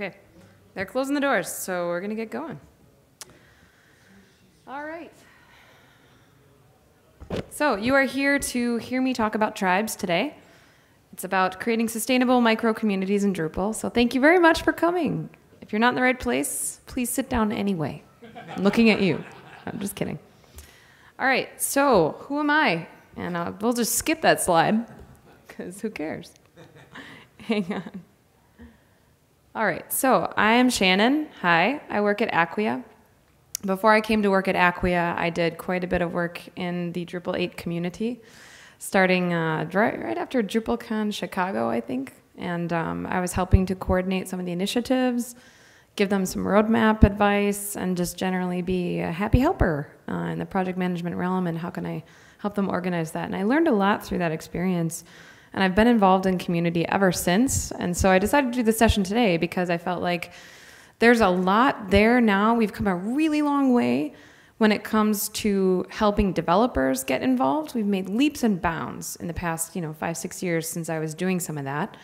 Okay, they're closing the doors, so we're going to get going. All right. So you are here to hear me talk about tribes today. It's about creating sustainable micro-communities in Drupal, so thank you very much for coming. If you're not in the right place, please sit down anyway. I'm looking at you. I'm just kidding. All right, so who am I? And we'll just skip that slide, because who cares? Hang on. All right, so I am Shannon. Hi, I work at Acquia. Before I came to work at Acquia, I did quite a bit of work in the Drupal 8 community, starting right after DrupalCon Chicago, I think. And I was helping to coordinate some of the initiatives, give them some roadmap advice, and just generally be a happy helper in the project management realm, and how can I help them organize that. And I learned a lot through that experience, and I've been involved in community ever since. And so I decided to do this session today because I felt like there's a lot there now. We've come a really long way when it comes to helping developers get involved. We've made leaps and bounds in the past, 5, 6 years since I was doing some of that.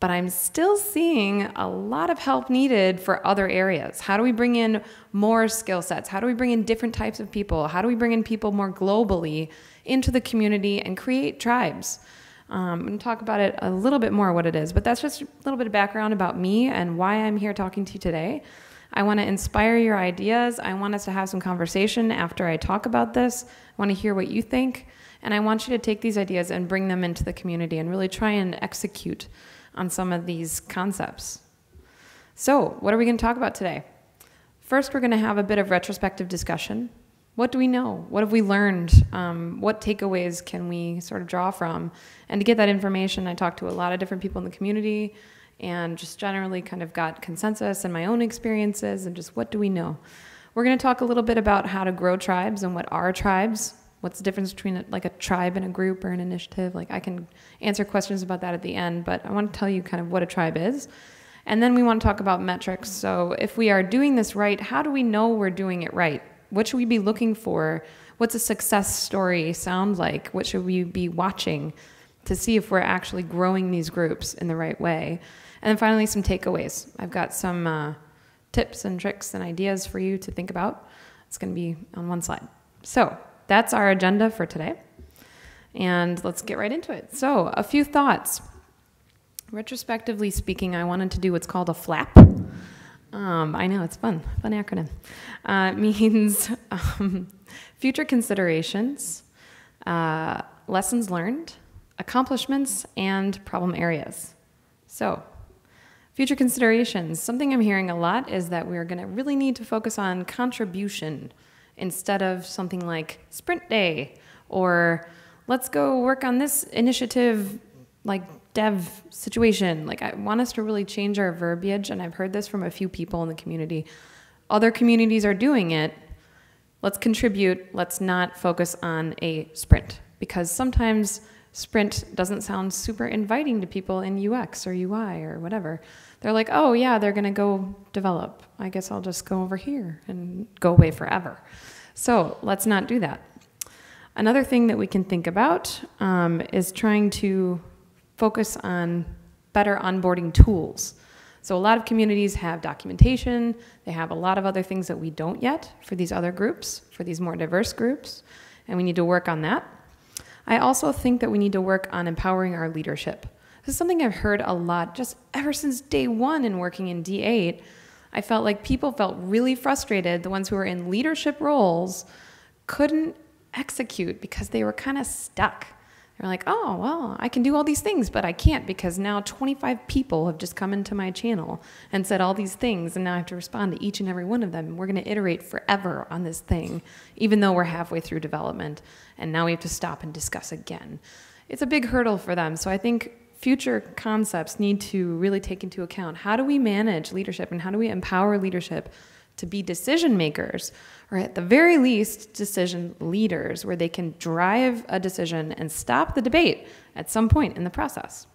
But I'm still seeing a lot of help needed for other areas. How do we bring in more skill sets? How do we bring in different types of people? How do we bring in people more globally into the community and create tribes? And talk about it a little bit more, what it is. But that's just a little bit of background about me and why I'm here talking to you today. I want to inspire your ideas. I want us to have some conversation after I talk about this. I want to hear what you think. And I want you to take these ideas and bring them into the community and really try and execute on some of these concepts. So what are we going to talk about today? First, we're going to have a bit of retrospective discussion. What do we know? What have we learned? What takeaways can we sort of draw from? And to get that information, I talked to a lot of different people in the community and just generally kind of got consensus and my own experiences and just what do we know? We're going to talk a little bit about how to grow tribes and what are tribes. What's the difference between like a tribe and a group or an initiative? Like I can answer questions about that at the end, but I want to tell you kind of what a tribe is. And then we want to talk about metrics. So if we are doing this right, how do we know we're doing it right? What should we be looking for? What's a success story sound like? What should we be watching to see if we're actually growing these groups in the right way? And then finally, some takeaways. I've got some tips and tricks and ideas for you to think about. It's going to be on one slide. So that's our agenda for today. And let's get right into it. So a few thoughts. Retrospectively speaking, I wanted to do what's called a flap. I know, it's fun acronym. It means future considerations, lessons learned, accomplishments, and problem areas. So, future considerations. Something I'm hearing a lot is that we're gonna really need to focus on contribution instead of something like sprint day, or let's go work on this initiative like dev situation. Like I want us to really change our verbiage, and I've heard this from a few people in the community. Other communities are doing it. Let's contribute. Let's not focus on a sprint, because sometimes sprint doesn't sound super inviting to people in UX or UI or whatever. They're like, oh yeah, they're gonna go develop. I guess I'll just go over here and go away forever. So let's not do that. Another thing that we can think about is trying to focus on better onboarding tools. So a lot of communities have documentation. They have a lot of other things that we don't yet for these other groups, for these more diverse groups, and we need to work on that. I also think that we need to work on empowering our leadership. This is something I've heard a lot just ever since day one in working in D8. I felt like people felt really frustrated. The ones who were in leadership roles couldn't execute because they were kind of stuck. They're like, oh, well, I can do all these things, but I can't because now 25 people have just come into my channel and said all these things, and now I have to respond to each and every one of them. And we're going to iterate forever on this thing, even though we're halfway through development, and now we have to stop and discuss again. It's a big hurdle for them, so I think future concepts need to really take into account how do we manage leadership and how do we empower leadership to be decision makers, or at the very least, decision leaders, where they can drive a decision and stop the debate at some point in the process.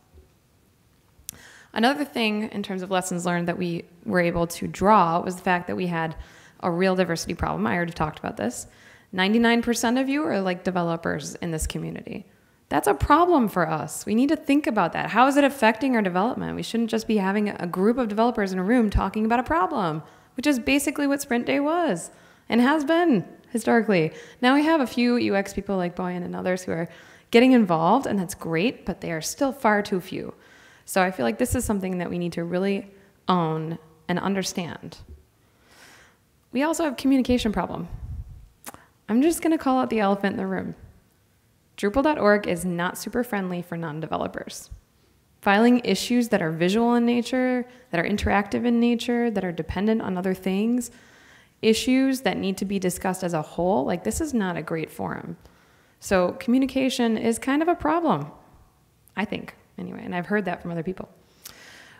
Another thing in terms of lessons learned that we were able to draw was the fact that we had a real diversity problem. I already talked about this. 99% of you are like developers in this community. That's a problem for us. We need to think about that. How is it affecting our development? We shouldn't just be having a group of developers in a room talking about a problem, which is basically what Sprint Day was and has been historically. Now we have a few UX people like Boyan and others who are getting involved, and that's great, but they are still far too few. So I feel like this is something that we need to really own and understand. We also have a communication problem. I'm just going to call out the elephant in the room. Drupal.org is not super friendly for non-developers. Filing issues that are visual in nature, that are interactive in nature, that are dependent on other things, issues that need to be discussed as a whole, like this is not a great forum. So communication is kind of a problem, I think, anyway, and I've heard that from other people.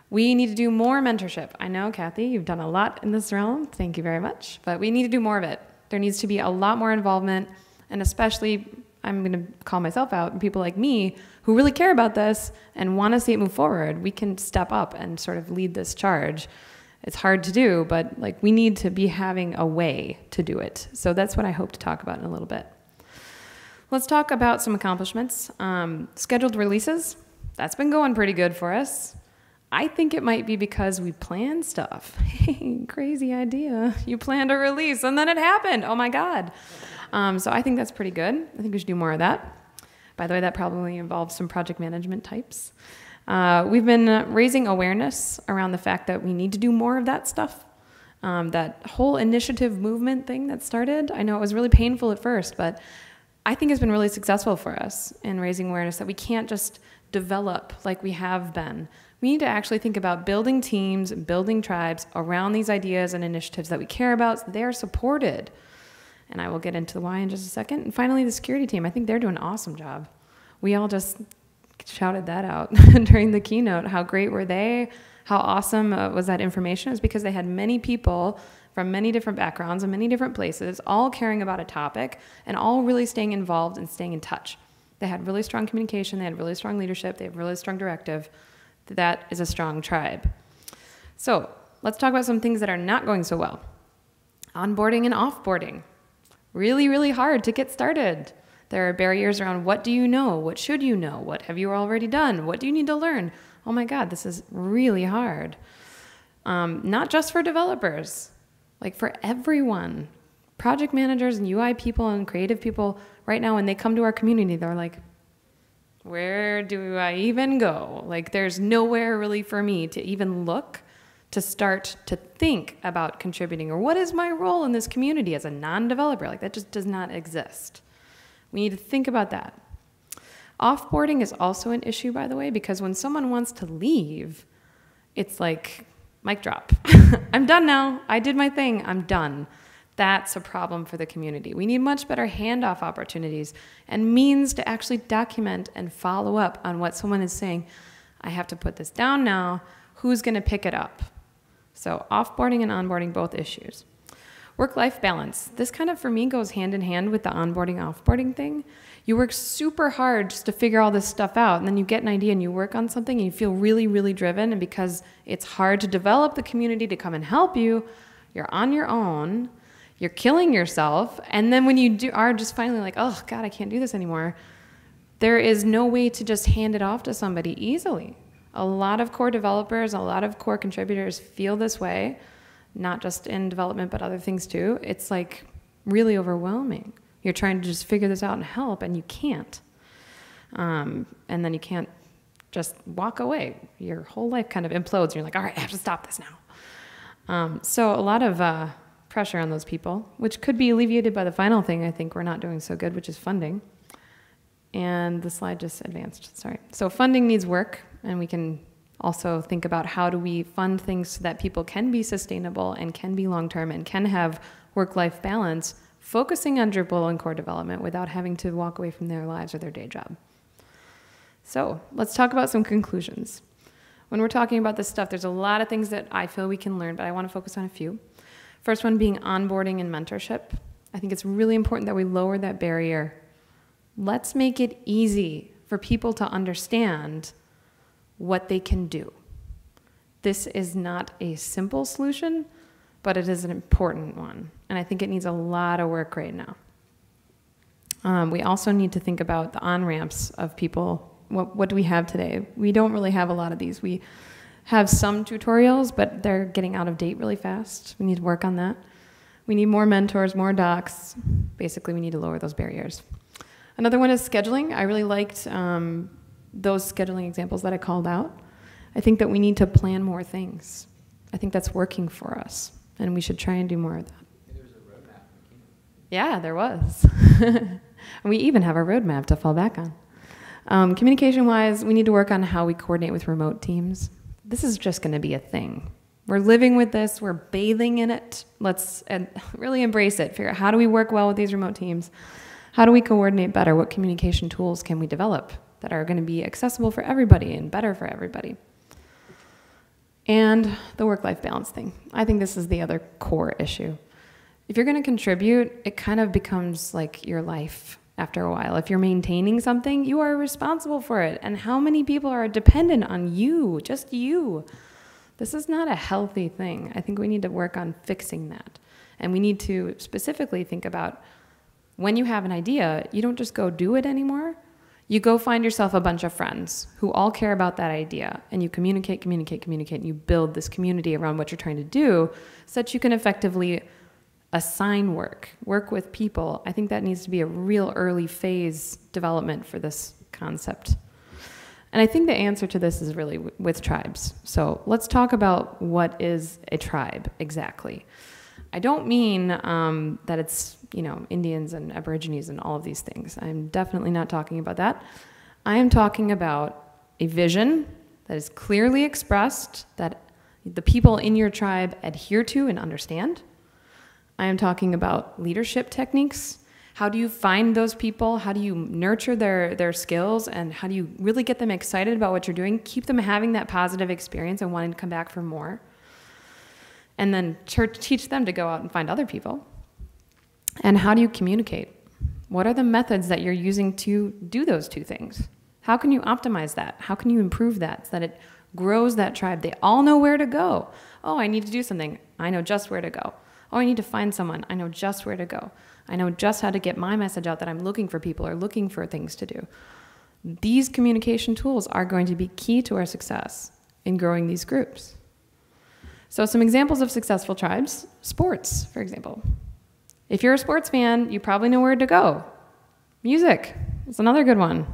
We need to do more mentorship. I know, Kathy, you've done a lot in this realm. Thank you very much, but we need to do more of it. There needs to be a lot more involvement, and especially I'm going to call myself out, and people like me who really care about this and want to see it move forward, we can step up and sort of lead this charge. It's hard to do, but like we need to be having a way to do it. So that's what I hope to talk about in a little bit. Let's talk about some accomplishments. Scheduled releases, that's been going pretty good for us. I think it might be because we plan stuff. Hey, crazy idea. You planned a release and then it happened. Oh my God. So I think that's pretty good. I think we should do more of that. By the way, that probably involves some project management types. We've been raising awareness around the fact that we need to do more of that stuff. That whole initiative movement thing that started, I know it was really painful at first, but I think it's been really successful for us in raising awareness that we can't just develop like we have been. We need to actually think about building teams, building tribes around these ideas and initiatives that we care about so they're supported. And I will get into the why in just a second. And finally, the security team. I think they're doing an awesome job. We all just shouted that out during the keynote. How great were they? How awesome was that information? It was because they had many people from many different backgrounds and many different places, all caring about a topic and all really staying involved and staying in touch. They had really strong communication. They had really strong leadership. They had really strong directive. That is a strong tribe. So let's talk about some things that are not going so well. Onboarding and offboarding. Really, really hard to get started. There are barriers around what do you know? What should you know? What have you already done? What do you need to learn? Oh my God, this is really hard. Not just for developers, like for everyone. Project managers and UI people and creative people right now, when they come to our community, they're like, where do I even go? Like there's nowhere really for me to even look, to start to think about contributing, or what is my role in this community as a non-developer? Like that just does not exist. We need to think about that. Offboarding is also an issue, by the way, because when someone wants to leave, it's like, mic drop. I'm done now. I did my thing. I'm done. That's a problem for the community. We need much better handoff opportunities and means to actually document and follow up on what someone is saying. I have to put this down now. Who's going to pick it up? So offboarding and onboarding, both issues. Work-life balance. This kind of, for me, goes hand in hand with the onboarding, offboarding thing. You work super hard just to figure all this stuff out, and then you get an idea and you work on something and you feel really, really driven, and because it's hard to develop the community to come and help you, you're on your own, you're killing yourself, and then when you are just finally like, oh God, I can't do this anymore, there is no way to just hand it off to somebody easily. A lot of core developers, a lot of core contributors feel this way, not just in development, but other things too. It's like really overwhelming. You're trying to just figure this out and help, and you can't. And then you can't just walk away. Your whole life kind of implodes, and you're like, all right, I have to stop this now. So a lot of pressure on those people, which could be alleviated by the final thing I think we're not doing so good, which is funding. And the slide just advanced, sorry. So funding needs work. And we can also think about how do we fund things so that people can be sustainable and can be long-term and can have work-life balance, focusing on Drupal and core development without having to walk away from their lives or their day job. So let's talk about some conclusions. When we're talking about this stuff, there's a lot of things that I feel we can learn, but I want to focus on a few. First one being onboarding and mentorship. I think it's really important that we lower that barrier. Let's make it easy for people to understand what they can do. This is not a simple solution, but it is an important one. And I think it needs a lot of work right now. We also need to think about the on-ramps of people. What do we have today? We don't really have a lot of these. We have some tutorials, but they're getting out of date really fast. We need to work on that. We need more mentors, more docs. Basically, we need to lower those barriers. Another one is scheduling. I really liked those scheduling examples that I called out. I think that we need to plan more things. I think that's working for us, and we should try and do more of that. There was a roadmap. Yeah, there was. We even have a roadmap to fall back on. Communication-wise, we need to work on how we coordinate with remote teams. This is just going to be a thing. We're living with this. We're bathing in it. Let's really embrace it. Figure out, how do we work well with these remote teams? How do we coordinate better? What communication tools can we develop that are going to be accessible for everybody and better for everybody? And the work-life balance thing. I think this is the other core issue. If you're going to contribute, it kind of becomes like your life after a while. If you're maintaining something, you are responsible for it. And how many people are dependent on you, just you? This is not a healthy thing. I think we need to work on fixing that. And we need to specifically think about when you have an idea, you don't just go do it anymore. You go find yourself a bunch of friends who all care about that idea, and you communicate, communicate, communicate, and you build this community around what you're trying to do so that you can effectively assign work, work with people. I think that needs to be a real early phase development for this concept. And I think the answer to this is really with tribes. So let's talk about what is a tribe exactly. I don't mean that it's, you know, Indians and Aborigines and all of these things. I'm definitely not talking about that. I am talking about a vision that is clearly expressed, that the people in your tribe adhere to and understand. I am talking about leadership techniques. How do you find those people? How do you nurture their skills? And how do you really get them excited about what you're doing? Keep them having that positive experience and wanting to come back for more. And then teach them to go out and find other people. And how do you communicate? What are the methods that you're using to do those two things? How can you optimize that? How can you improve that so that it grows that tribe? They all know where to go. Oh, I need to do something. I know just where to go. Oh, I need to find someone. I know just where to go. I know just how to get my message out that I'm looking for people or looking for things to do. These communication tools are going to be key to our success in growing these groups. So some examples of successful tribes, sports, for example. If you're a sports fan, you probably know where to go. Music is another good one.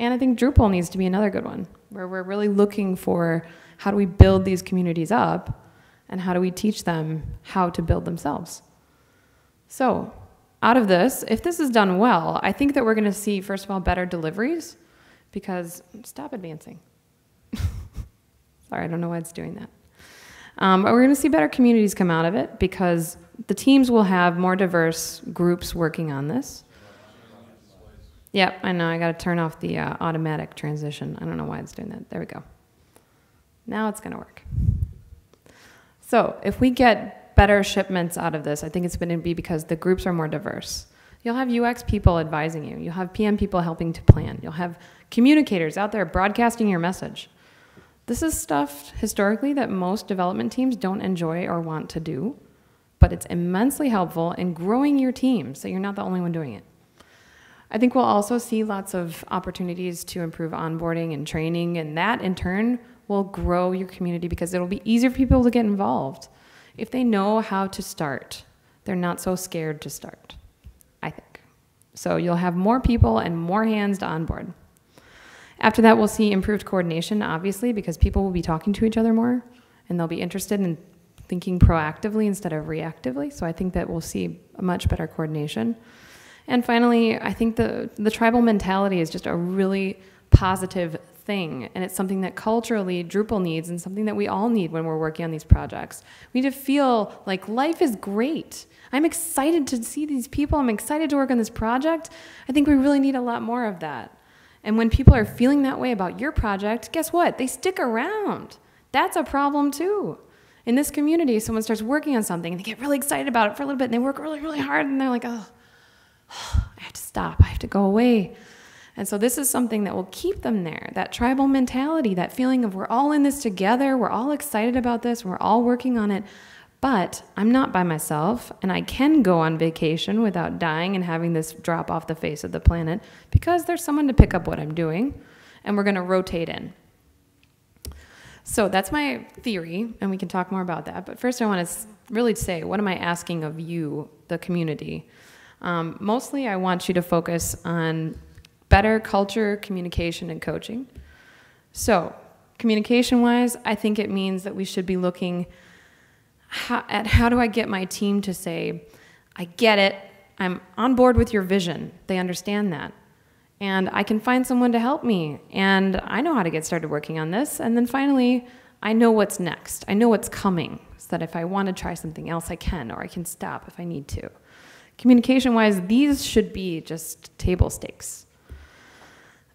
And I think Drupal needs to be another good one, where we're really looking for how do we build these communities up, and how do we teach them how to build themselves? So out of this, if this is done well, I think that we're gonna see, first of all, better deliveries, because, stop advancing. Sorry, I don't know why it's doing that. But we're gonna see better communities come out of it, because the teams will have more diverse groups working on this. Yep, I know, I gotta turn off the automatic transition. I don't know why it's doing that, there we go. Now it's gonna work. So if we get better shipments out of this, I think it's going to be because the groups are more diverse. You'll have UX people advising you. You'll have PM people helping to plan. You'll have communicators out there broadcasting your message. This is stuff historically that most development teams don't enjoy or want to do, but it's immensely helpful in growing your team so you're not the only one doing it. I think we'll also see lots of opportunities to improve onboarding and training, and that in turn will grow your community because it'll be easier for people to get involved. If they know how to start, they're not so scared to start, I think. So you'll have more people and more hands to onboard. After that, we'll see improved coordination, obviously, because people will be talking to each other more, and they'll be interested in thinking proactively instead of reactively. So I think that we'll see a much better coordination. And finally, I think the tribal mentality is just a really positive thing, and it's something that culturally Drupal needs and something that we all need when we're working on these projects. We need to feel like life is great. I'm excited to see these people. I'm excited to work on this project. I think we really need a lot more of that. And when people are feeling that way about your project, guess what? They stick around. That's a problem too. In this community, someone starts working on something and they get really excited about it for a little bit and they work really, really hard and they're like, oh, I have to stop. I have to go away. And so this is something that will keep them there, that tribal mentality, that feeling of we're all in this together, we're all excited about this, we're all working on it. But I'm not by myself, and I can go on vacation without dying and having this drop off the face of the planet because there's someone to pick up what I'm doing, and we're going to rotate in. So that's my theory, and we can talk more about that. But first I want to really say, what am I asking of you, the community? Mostly I want you to focus on better culture, communication, and coaching. So communication-wise, I think it means that we should be looking at how do I get my team to say, I get it, I'm on board with your vision, they understand that, and I can find someone to help me, and I know how to get started working on this, and then finally, I know what's next, I know what's coming, so that if I want to try something else, I can, or I can stop if I need to. Communication-wise, these should be just table stakes.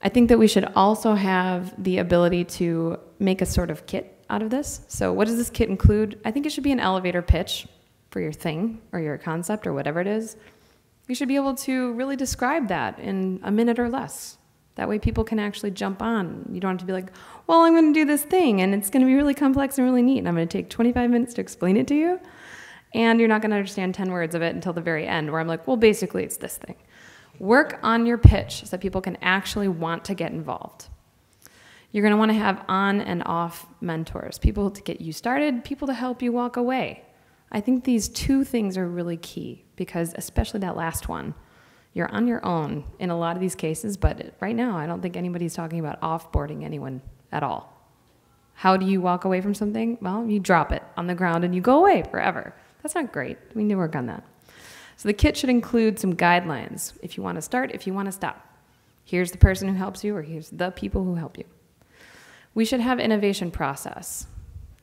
I think that we should also have the ability to make a sort of kit out of this. So what does this kit include? I think it should be an elevator pitch for your thing or your concept or whatever it is. You should be able to really describe that in a minute or less. That way people can actually jump on. You don't have to be like, well, I'm going to do this thing, and it's going to be really complex and really neat, and I'm going to take 25 minutes to explain it to you, and you're not going to understand 10 words of it until the very end, where I'm like, well, basically it's this thing. Work on your pitch so that people can actually want to get involved. You're going to want to have on and off mentors, people to get you started, people to help you walk away. I think these two things are really key, because especially that last one, you're on your own in a lot of these cases, but right now I don't think anybody's talking about offboarding anyone at all. How do you walk away from something? Well, you drop it on the ground and you go away forever. That's not great. We need to work on that. So the kit should include some guidelines. If you want to start, if you want to stop. Here's the person who helps you, or here's the people who help you. We should have innovation process.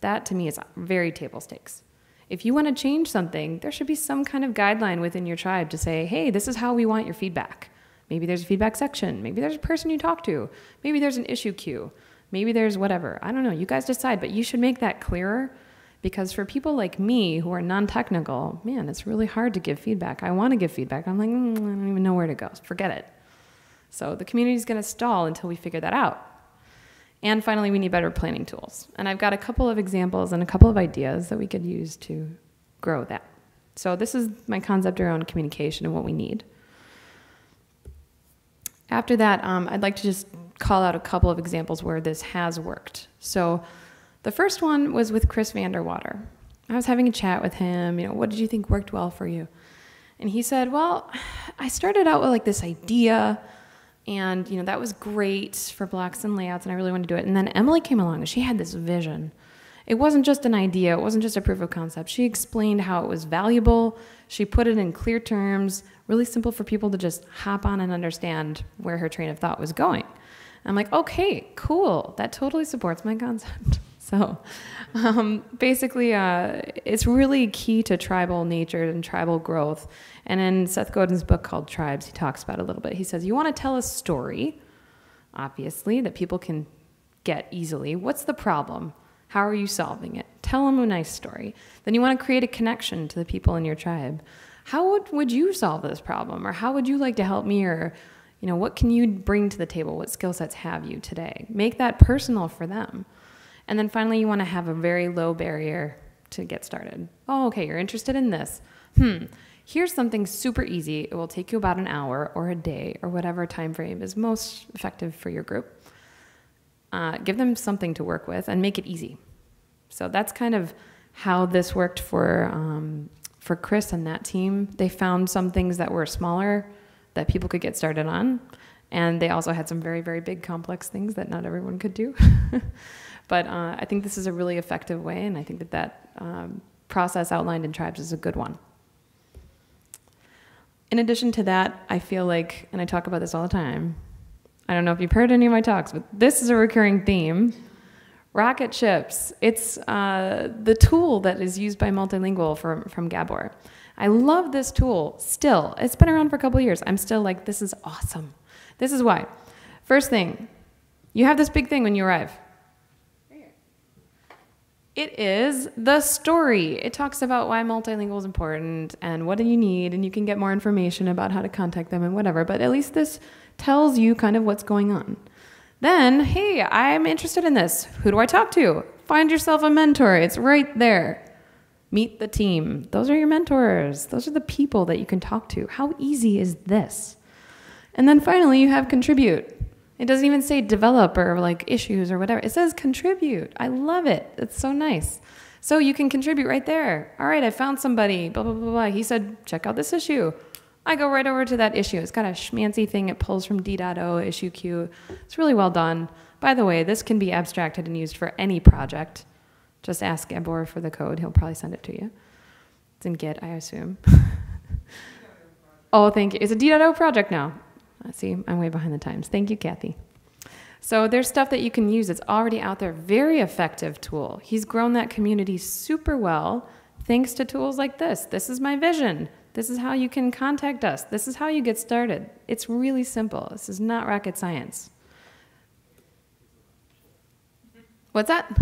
That to me is very table stakes. If you want to change something, there should be some kind of guideline within your tribe to say, hey, this is how we want your feedback. Maybe there's a feedback section. Maybe there's a person you talk to. Maybe there's an issue queue. Maybe there's whatever. I don't know. You guys decide, but you should make that clearer. Because for people like me who are non-technical, man, it's really hard to give feedback. I want to give feedback. I'm like, I don't even know where to go. Forget it. So the community is going to stall until we figure that out. And finally, we need better planning tools. And I've got a couple of examples and a couple of ideas that we could use to grow that. So this is my concept around communication and what we need. After that, I'd like to just call out a couple of examples where this has worked. So the first one was with Chris Vanderwater. I was having a chat with him, what did you think worked well for you? And he said, well, I started out with like this idea, and that was great for blocks and layouts, and I really wanted to do it. And then Emily came along and she had this vision. It wasn't just an idea, it wasn't just a proof of concept. She explained how it was valuable. She put it in clear terms, really simple for people to just hop on and understand where her train of thought was going. I'm like, okay, cool. That totally supports my concept. So basically, it's really key to tribal nature and tribal growth. And in Seth Godin's book called Tribes, he talks about it a little bit. He says, you want to tell a story, obviously, that people can get easily. What's the problem? How are you solving it? Tell them a nice story. Then you want to create a connection to the people in your tribe. How would you solve this problem? Or how would you like to help me? Or what can you bring to the table? What skill sets have you today? Make that personal for them. And then finally, you want to have a very low barrier to get started. Oh, okay, you're interested in this. Here's something super easy. It will take you about an hour or a day or whatever time frame is most effective for your group. Give them something to work with and make it easy. So that's kind of how this worked for Chris and that team. They found some things that were smaller that people could get started on. And they also had some very, very big complex things that not everyone could do. But I think this is a really effective way, and I think that process outlined in Tribes is a good one. In addition to that, I feel like, and I talk about this all the time, I don't know if you've heard any of my talks, but this is a recurring theme. Rocket Chips, it's the tool that is used by Multilingual from Gabor. I love this tool still. It's been around for a couple of years. I'm still like, this is awesome. This is why. First thing, you have this big thing when you arrive. It is the story. It talks about why multilingual is important and what do you need, and you can get more information about how to contact them and whatever, but at least this tells you kind of what's going on. Then, hey, I'm interested in this. Who do I talk to? Find yourself a mentor. It's right there. Meet the team. Those are your mentors. Those are the people that you can talk to. How easy is this? And then finally, you have contribute. It doesn't even say develop or like issues or whatever. It says contribute. I love it. It's so nice. So you can contribute right there. All right, I found somebody, blah, blah, blah, blah. He said, check out this issue. I go right over to that issue. It's got a schmancy thing. It pulls from D.O, issue Q. It's really well done. By the way, this can be abstracted and used for any project. Just ask Ebor for the code. He'll probably send it to you. It's in Git, I assume. Oh, thank you. It's a D.O project now. See, I'm way behind the times. Thank you, Kathy. So there's stuff that you can use. It's already out there. Very effective tool. He's grown that community super well thanks to tools like this. This is my vision. This is how you can contact us. This is how you get started. It's really simple. This is not rocket science. What's that?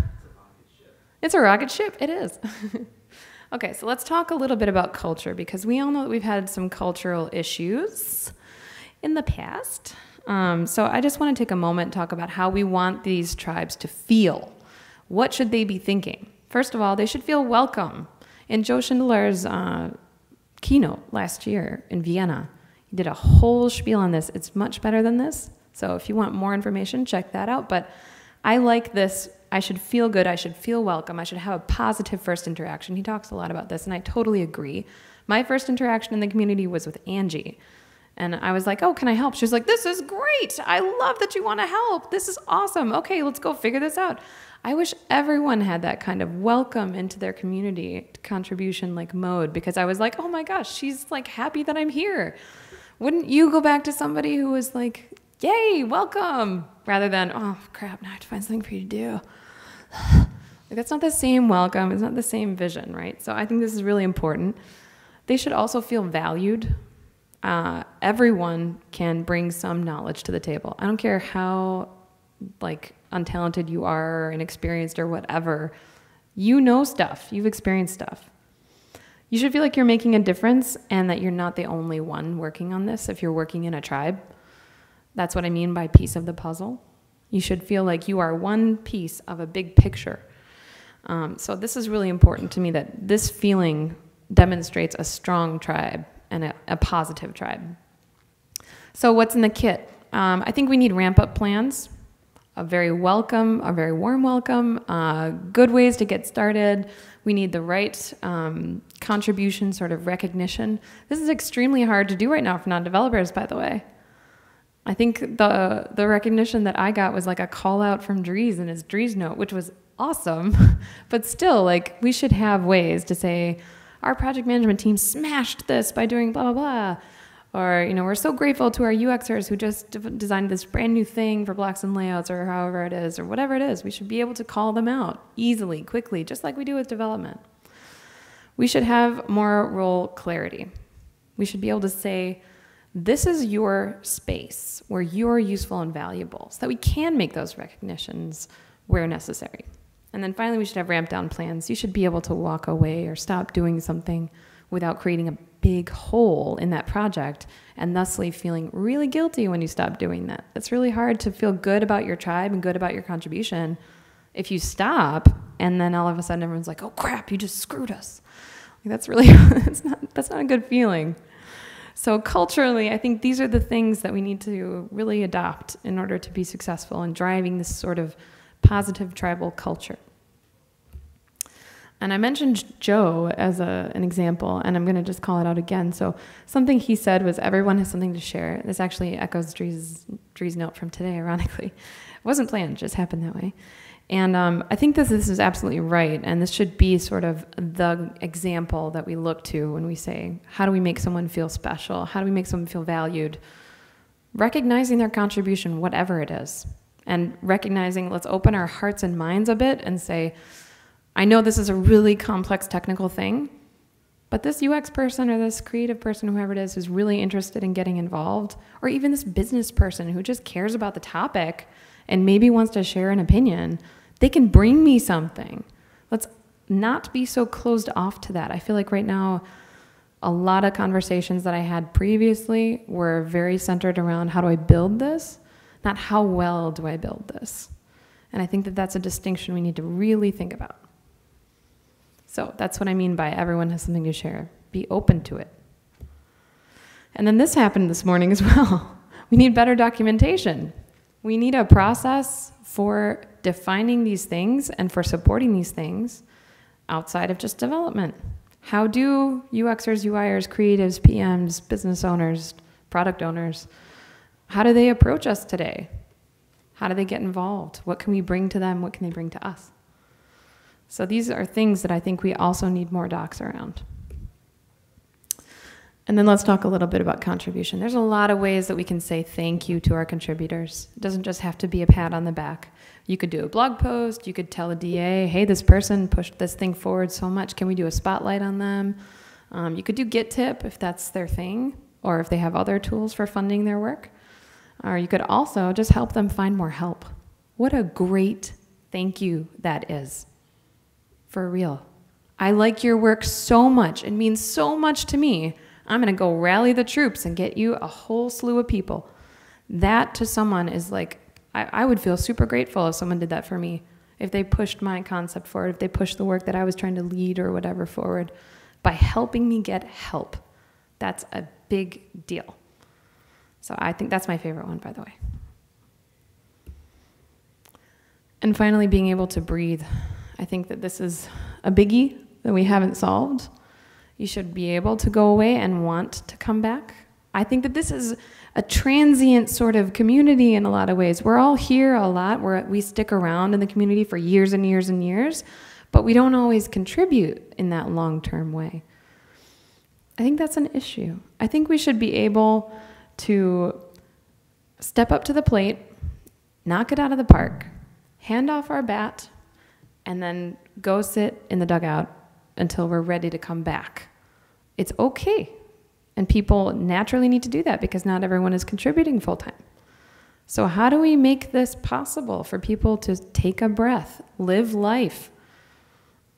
It's a rocket ship. It is. Okay, so let's talk a little bit about culture, because we all know that we've had some cultural issues in the past. So I just want to take a moment and talk about how we want these tribes to feel. What should they be thinking? First of all, they should feel welcome. In Joe Schindler's keynote last year in Vienna, he did a whole spiel on this. It's much better than this. So if you want more information, check that out. But I like this. I should feel good. I should feel welcome. I should have a positive first interaction. He talks a lot about this, and I totally agree. My first interaction in the community was with Angie. And I was like, oh, can I help? She was like, this is great. I love that you want to help. This is awesome. Okay, let's go figure this out. I wish everyone had that kind of welcome into their community contribution like mode, because I was like, oh my gosh, she's like happy that I'm here. Wouldn't you go back to somebody who was like, yay, welcome, rather than, oh crap, now I have to find something for you to do. Like, that's not the same welcome. It's not the same vision, right? So I think this is really important. They should also feel valued. Everyone can bring some knowledge to the table. I don't care how like untalented you are, or inexperienced or whatever. You know stuff. You've experienced stuff. You should feel like you're making a difference and that you're not the only one working on this if you're working in a tribe. That's what I mean by piece of the puzzle. You should feel like you are one piece of a big picture. So this is really important to me, that this feeling demonstrates a strong tribe and a positive tribe. So what's in the kit? I think we need ramp-up plans, a very warm welcome, good ways to get started. We need the right contribution, sort of recognition. This is extremely hard to do right now for non-developers, by the way. I think the recognition that I got was like a call out from Dries in his Dries note, which was awesome. But still, like, we should have ways to say, our project management team smashed this by doing blah, blah, blah. Or, you know, we're so grateful to our UXers who just designed this brand new thing for blocks and layouts, or however it is, or whatever it is. We should be able to call them out easily, quickly, just like we do with development. We should have more role clarity. We should be able to say, this is your space where you're useful and valuable, so that we can make those recognitions where necessary. And then finally, we should have ramp down plans. You should be able to walk away or stop doing something without creating a big hole in that project and thusly feeling really guilty when you stop doing that. It's really hard to feel good about your tribe and good about your contribution if you stop and then all of a sudden everyone's like, oh crap, you just screwed us. Like, that's really, that's not a good feeling. So culturally, I think these are the things that we need to really adopt in order to be successful in driving this sort of positive tribal culture. And I mentioned Joe as an example, and I'm going to just call it out again. So something he said was, everyone has something to share. This actually echoes Dries' note from today, ironically. It wasn't planned, just happened that way. And I think this is absolutely right, and this should be sort of the example that we look to when we say, how do we make someone feel special? How do we make someone feel valued? Recognizing their contribution, whatever it is, and recognizing, let's open our hearts and minds a bit and say, I know this is a really complex technical thing, but this UX person or this creative person, whoever it is, who's really interested in getting involved, or even this business person who just cares about the topic and maybe wants to share an opinion, they can bring me something. Let's not be so closed off to that. I feel like right now, a lot of conversations that I had previously were very centered around, how do I build this? Not how well do I build this? And I think that that's a distinction we need to really think about. So that's what I mean by everyone has something to share. Be open to it. And then this happened this morning as well. We need better documentation. We need a process for defining these things and for supporting these things outside of just development. How do UXers, UIers, creatives, PMs, business owners, product owners, how do they approach us today? How do they get involved? What can we bring to them? What can they bring to us? So these are things that I think we also need more docs around. And then let's talk a little bit about contribution. There's a lot of ways that we can say thank you to our contributors. It doesn't just have to be a pat on the back. You could do a blog post. You could tell a DA, hey, this person pushed this thing forward so much. Can we do a spotlight on them? You could do Git tip if that's their thing, or if they have other tools for funding their work. Or you could also just help them find more help. What a great thank you that is. For real. I like your work so much. It means so much to me. I'm going to go rally the troops and get you a whole slew of people. That to someone is like, I would feel super grateful if someone did that for me, if they pushed my concept forward, if they pushed the work that I was trying to lead or whatever forward by helping me get help. That's a big deal. So I think that's my favorite one, by the way. And finally, being able to breathe. I think that this is a biggie that we haven't solved. You should be able to go away and want to come back. I think that this is a transient sort of community in a lot of ways. We're all here a lot. We stick around in the community for years and years and years, but we don't always contribute in that long-term way. I think that's an issue. I think we should be able to step up to the plate, knock it out of the park, hand off our bat, and then go sit in the dugout until we're ready to come back. It's okay. And people naturally need to do that because not everyone is contributing full time. So how do we make this possible for people to take a breath, live life?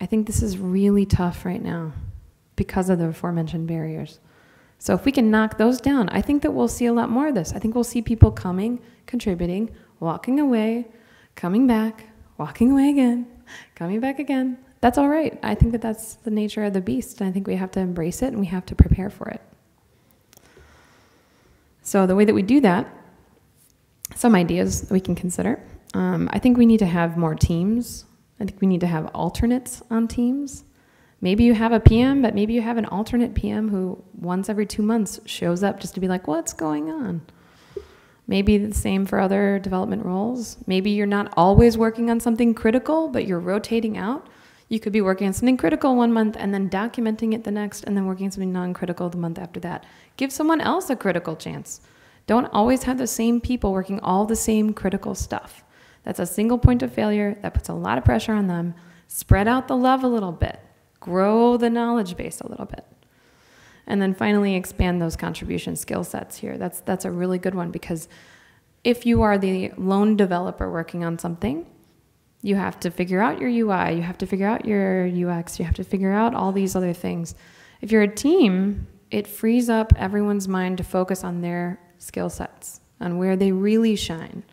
I think this is really tough right now because of the aforementioned barriers. So if we can knock those down, I think that we'll see a lot more of this. I think we'll see people coming, contributing, walking away, coming back, walking away again, coming back again. That's all right. I think that that's the nature of the beast, and I think we have to embrace it, and we have to prepare for it. So the way that we do that, some ideas that we can consider. I think we need to have more teams. I think we need to have alternates on teams. Maybe you have a PM, but maybe you have an alternate PM who once every 2 months shows up just to be like, what's going on? Maybe the same for other development roles. Maybe you're not always working on something critical, but you're rotating out. You could be working on something critical 1 month and then documenting it the next and then working on something non-critical the month after that. Give someone else a critical chance. Don't always have the same people working all the same critical stuff. That's a single point of failure. That puts a lot of pressure on them. Spread out the love a little bit. Grow the knowledge base a little bit. And then finally, expand those contribution skill sets here. That's a really good one because if you are the lone developer working on something, you have to figure out your UI, you have to figure out your UX, you have to figure out all these other things. If you're a team, it frees up everyone's mind to focus on their skill sets, on where they really shine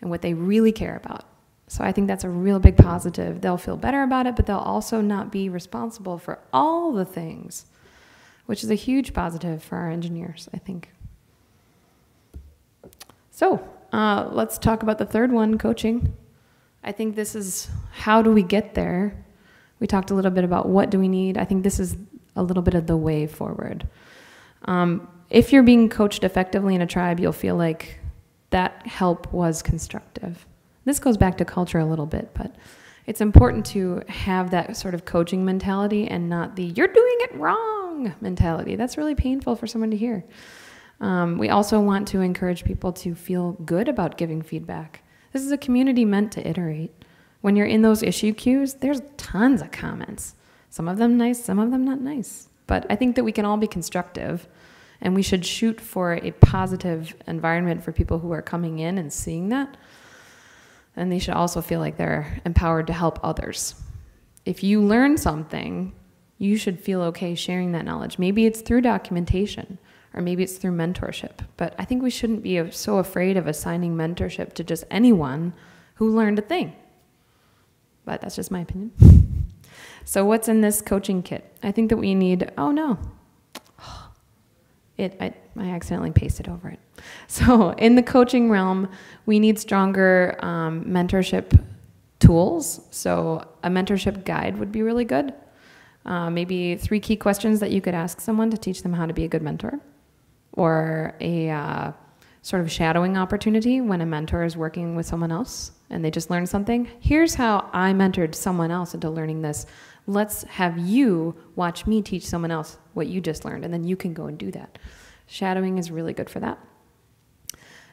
and what they really care about. So I think that's a real big positive. They'll feel better about it, but they'll also not be responsible for all the things, which is a huge positive for our engineers, I think. So let's talk about the third one, coaching. I think this is how do we get there. We talked a little bit about what do we need. I think this is a little bit of the way forward. If you're being coached effectively in a tribe, you'll feel like that help was constructive. This goes back to culture a little bit, but it's important to have that sort of coaching mentality and not the you're doing it wrong mentality. That's really painful for someone to hear. We also want to encourage people to feel good about giving feedback. This is a community meant to iterate. When you're in those issue queues, there's tons of comments. Some of them nice, some of them not nice. But I think that we can all be constructive, and we should shoot for a positive environment for people who are coming in and seeing that. And they should also feel like they're empowered to help others. If you learn something, you should feel okay sharing that knowledge. Maybe it's through documentation. Or maybe it's through mentorship. But I think we shouldn't be so afraid of assigning mentorship to just anyone who learned a thing. But that's just my opinion. So what's in this coaching kit? I think that we need, oh no. I accidentally pasted over it. So in the coaching realm, we need stronger mentorship tools. So a mentorship guide would be really good. Maybe 3 key questions that you could ask someone to teach them how to be a good mentor, or a sort of shadowing opportunity when a mentor is working with someone else and they just learned something. Here's how I mentored someone else into learning this. Let's have you watch me teach someone else what you just learned, and then you can go and do that. Shadowing is really good for that.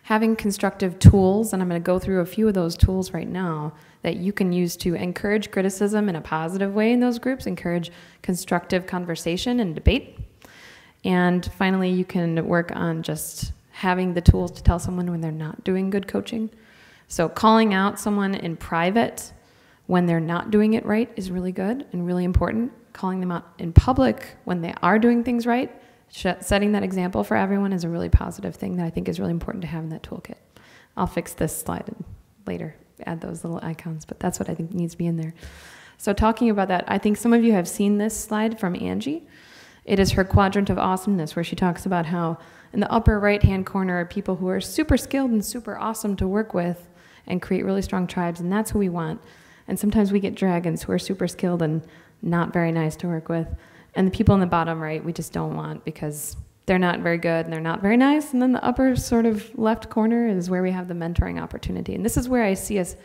Having constructive tools, and I'm going to go through a few of those tools right now, that you can use to encourage criticism in a positive way in those groups, encourage constructive conversation and debate. And finally, you can work on just having the tools to tell someone when they're not doing good coaching. So calling out someone in private when they're not doing it right is really good and really important. Calling them out in public when they are doing things right, setting that example for everyone, is a really positive thing that I think is really important to have in that toolkit. I'll fix this slide later, add those little icons, but that's what I think needs to be in there. So talking about that, I think some of you have seen this slide from Angie. It is her quadrant of awesomeness, where she talks about how in the upper right-hand corner are people who are super skilled and super awesome to work with and create really strong tribes, and that's who we want. And sometimes we get dragons who are super skilled and not very nice to work with. And the people in the bottom right, we just don't want, because they're not very good and they're not very nice. And then the upper sort of left corner is where we have the mentoring opportunity. And this is where I see us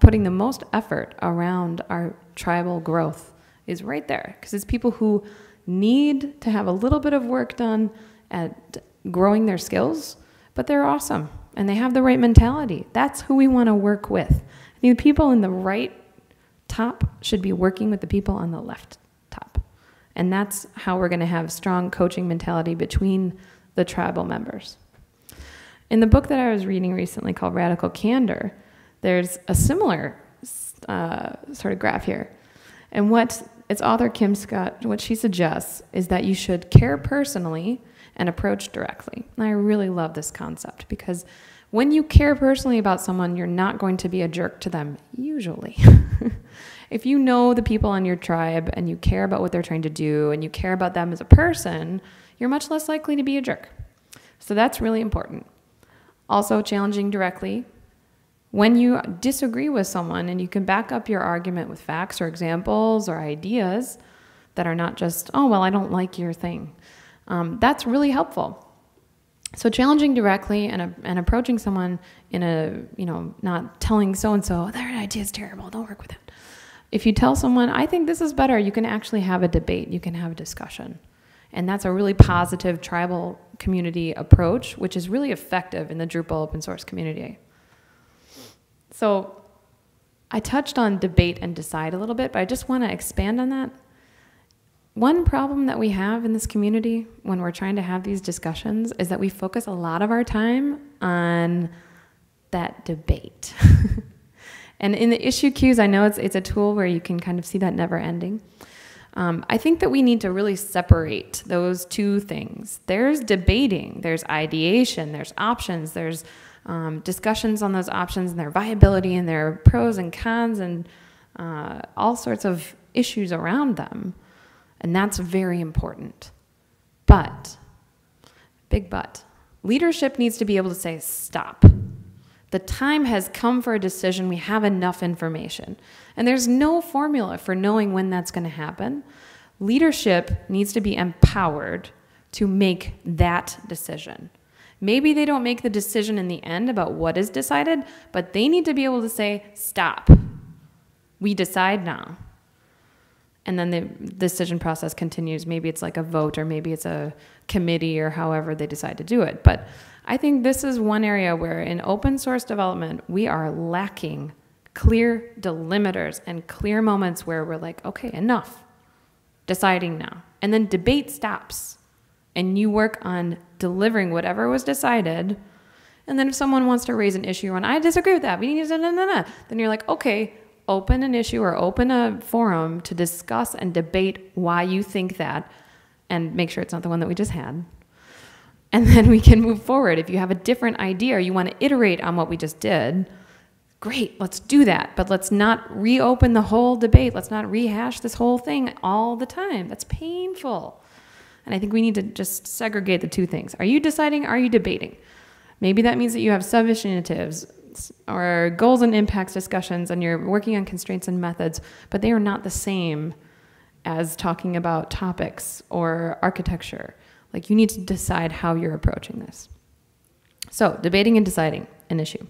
putting the most effort around our tribal growth, is right there. Because it's people who need to have a little bit of work done at growing their skills, but they're awesome and they have the right mentality. That's who we want to work with. I think the people in the right top should be working with the people on the left top. And that's how we're going to have strong coaching mentality between the tribal members. In the book that I was reading recently called Radical Candor, there's a similar sort of graph here. And what its author, Kim Scott, what she suggests is that you should care personally and approach directly. And I really love this concept, because when you care personally about someone, you're not going to be a jerk to them, usually. If you know the people on your tribe and you care about what they're trying to do and you care about them as a person, you're much less likely to be a jerk. So that's really important. Also, challenging directly. When you disagree with someone and you can back up your argument with facts or examples or ideas that are not just, oh, well, I don't like your thing. That's really helpful. So challenging directly and approaching someone in a, you know, not telling so-and-so, their idea is terrible, don't work with it. If you tell someone, I think this is better, you can actually have a debate, you can have a discussion. And that's a really positive tribal community approach, which is really effective in the Drupal open source community. So I touched on debate and decide a little bit, but I just want to expand on that. One problem that we have in this community when we're trying to have these discussions is that we focus a lot of our time on that debate. And in the issue queues, I know it's a tool where you can kind of see that never ending. I think that we need to really separate those two things. There's debating, there's ideation, there's options, there's discussions on those options and their viability and their pros and cons and all sorts of issues around them. And that's very important. But, big but, leadership needs to be able to say, stop. The time has come for a decision. We have enough information. And there's no formula for knowing when that's going to happen. Leadership needs to be empowered to make that decision. Maybe they don't make the decision in the end about what is decided, but they need to be able to say, stop. We decide now. And then the decision process continues. Maybe it's like a vote, or maybe it's a committee, or however they decide to do it. But I think this is one area where in open source development, we are lacking clear delimiters and clear moments where we're like, okay, enough, deciding now. And then debate stops, and you work on delivering whatever was decided. And then if someone wants to raise an issue on, I disagree with that, we need to, then you're like, okay, open an issue or open a forum to discuss and debate why you think that, and make sure it's not the one that we just had. And then we can move forward. If you have a different idea or you want to iterate on what we just did, Great, let's do that, but let's not reopen the whole debate. Let's not rehash this whole thing all the time. That's painful. And I think we need to just segregate the two things. Are you deciding? Are you debating? Maybe that means that you have sub-initiatives or goals and impacts discussions, and you're working on constraints and methods, but they are not the same as talking about topics or architecture. Like, you need to decide how you're approaching this. So debating and deciding an issue.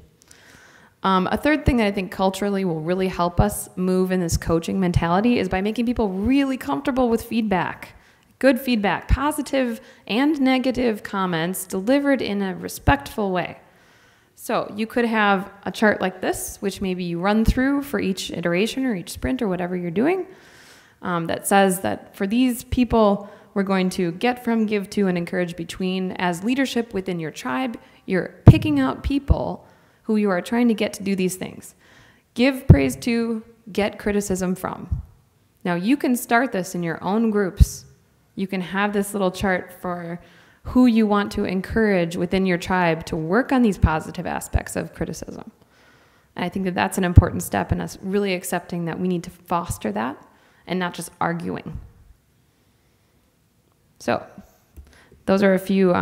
A third thing that I think culturally will really help us move in this coaching mentality is by making people really comfortable with feedback. Good feedback, positive and negative comments delivered in a respectful way. So you could have a chart like this, which maybe you run through for each iteration or each sprint or whatever you're doing, that says that for these people, we're going to get from, give to, and encourage between. As leadership within your tribe, you're picking out people who you are trying to get to do these things. Give praise to, get criticism from. Now you can start this in your own groups. You can have this little chart for who you want to encourage within your tribe to work on these positive aspects of criticism. And I think that that's an important step in us really accepting that we need to foster that and not just arguing. So those are a few